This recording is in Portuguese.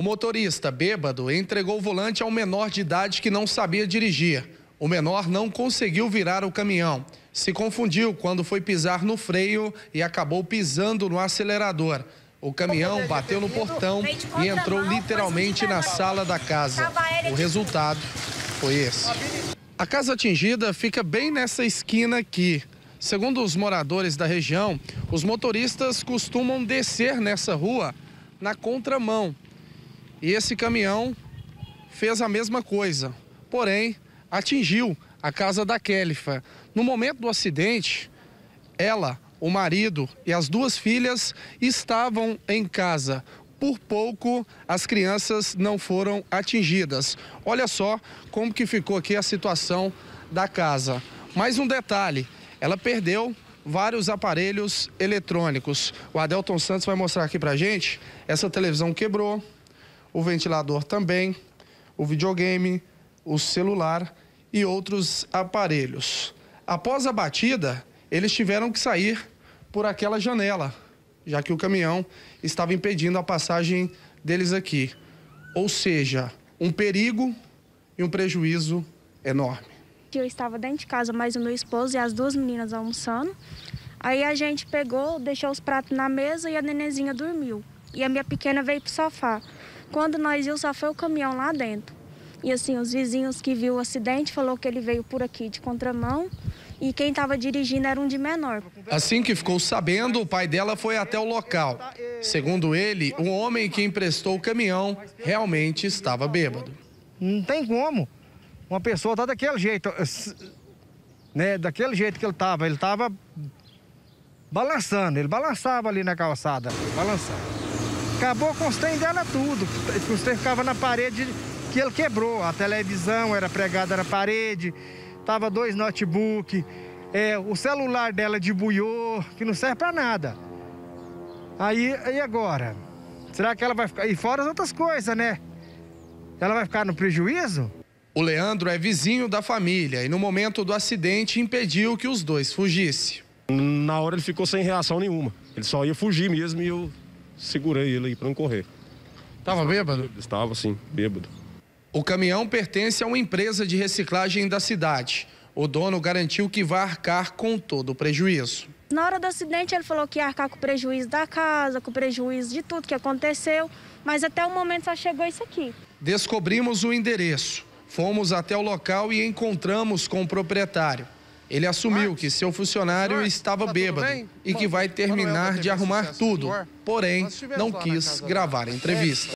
O motorista, bêbado, entregou o volante a um menor de idade que não sabia dirigir. O menor não conseguiu virar o caminhão. Se confundiu quando foi pisar no freio e acabou pisando no acelerador. O caminhão bateu no portão e entrou literalmente na sala da casa. O resultado foi esse. A casa atingida fica bem nessa esquina aqui. Segundo os moradores da região, os motoristas costumam descer nessa rua na contramão. E esse caminhão fez a mesma coisa, porém atingiu a casa da Kélifa. No momento do acidente, ela, o marido e as duas filhas estavam em casa. Por pouco, as crianças não foram atingidas. Olha só como que ficou aqui a situação da casa. Mais um detalhe, ela perdeu vários aparelhos eletrônicos. O Adelton Santos vai mostrar aqui pra gente. Essa televisão quebrou, o ventilador também, o videogame, o celular e outros aparelhos. Após a batida, eles tiveram que sair por aquela janela, já que o caminhão estava impedindo a passagem deles aqui. Ou seja, um perigo e um prejuízo enorme. Eu estava dentro de casa, mas o meu esposo e as duas meninas almoçando. Aí a gente pegou, deixou os pratos na mesa e a nenenzinha dormiu. E a minha pequena veio pro sofá. Quando nós viu, só foi o caminhão lá dentro. E assim, os vizinhos que viu o acidente falou que ele veio por aqui de contramão e quem estava dirigindo era um de menor. Assim que ficou sabendo, o pai dela foi até o local. Segundo ele, o homem que emprestou o caminhão realmente estava bêbado. Não tem como. Uma pessoa tá daquele jeito, né? Daquele jeito que ele estava balançando. Ele balançava ali na calçada, balançando. Acabou com os trem dela tudo, os trem ficava na parede que ele quebrou, a televisão era pregada na parede, tava dois notebook, o celular dela debuiou, que não serve para nada. Aí, e agora? Será que ela vai ficar, e fora as outras coisas, né? Ela vai ficar no prejuízo? O Leandro é vizinho da família e no momento do acidente impediu que os dois fugissem. Na hora ele ficou sem reação nenhuma, ele só ia fugir mesmo e eu segurei ele aí para não correr. Estava bêbado? Estava, sim, bêbado. O caminhão pertence a uma empresa de reciclagem da cidade. O dono garantiu que vai arcar com todo o prejuízo. Na hora do acidente, ele falou que ia arcar com o prejuízo da casa, com o prejuízo de tudo que aconteceu, mas até o momento só chegou isso aqui. Descobrimos o endereço. Fomos até o local e encontramos com o proprietário. Ele assumiu que seu funcionário estava bêbado e que vai terminar de arrumar tudo, porém não quis gravar a entrevista.